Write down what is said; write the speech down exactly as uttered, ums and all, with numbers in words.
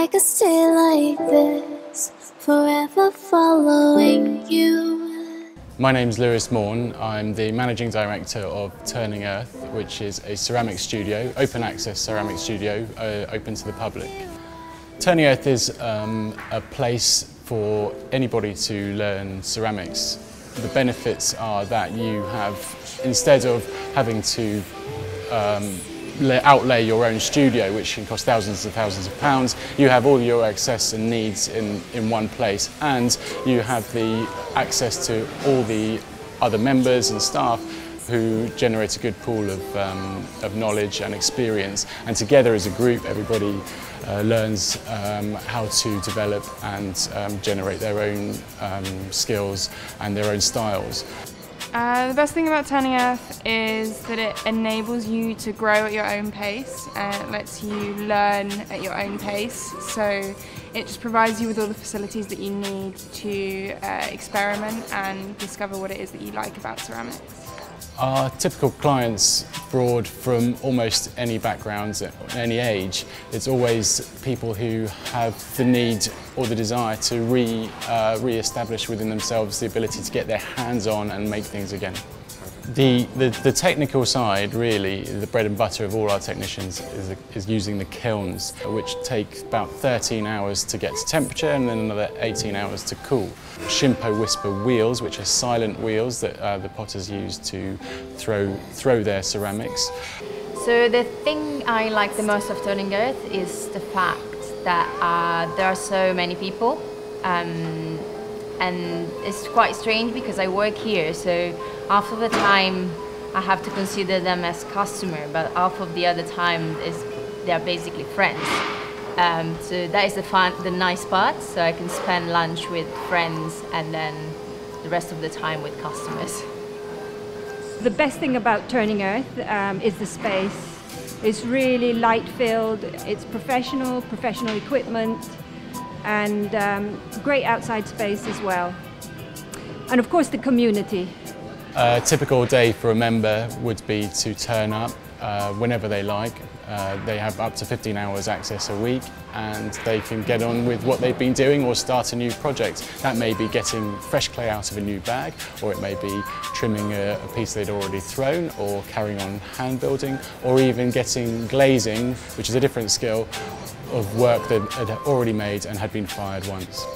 I could stay like this, forever following you. My name's Lewis Morn. I'm the Managing Director of Turning Earth, which is a ceramic studio, open access ceramic studio, uh, open to the public. Turning Earth is um, a place for anybody to learn ceramics. The benefits are that you have, instead of having to um, outlay your own studio, which can cost thousands and thousands of pounds, you have all your access and needs in, in one place, and you have the access to all the other members and staff who generate a good pool of, um, of knowledge and experience. And together as a group, everybody uh, learns um, how to develop and um, generate their own um, skills and their own styles. Uh, the best thing about Turning Earth is that it enables you to grow at your own pace, and it lets you learn at your own pace, so it just provides you with all the facilities that you need to uh, experiment and discover what it is that you like about ceramics. Our typical clients broad from almost any backgrounds at any age. It's always people who have the need or the desire to re, uh, re-establish within themselves the ability to get their hands on and make things again. The, the, the technical side, really, the bread and butter of all our technicians is, is using the kilns, which take about thirteen hours to get to temperature and then another eighteen hours to cool. Shimpo whisper wheels, which are silent wheels that uh, the potters use to throw, throw their ceramics. So the thing I like the most of Turning Earth is the fact that uh, there are so many people, um, and it's quite strange because I work here, so half of the time I have to consider them as customer, but half of the other time is they are basically friends. Um, so that is the fun, the nice part. So I can spend lunch with friends and then the rest of the time with customers. The best thing about Turning Earth um, is the space. It's really light-filled. It's professional, professional equipment, and um, great outside space as well. And of course, the community. A typical day for a member would be to turn up uh, whenever they like. Uh, they have up to fifteen hours access a week, and they can get on with what they've been doing or start a new project. That may be getting fresh clay out of a new bag, or it may be trimming a, a piece they'd already thrown, or carrying on hand building, or even getting glazing, which is a different skill, of work that had already made and had been fired once.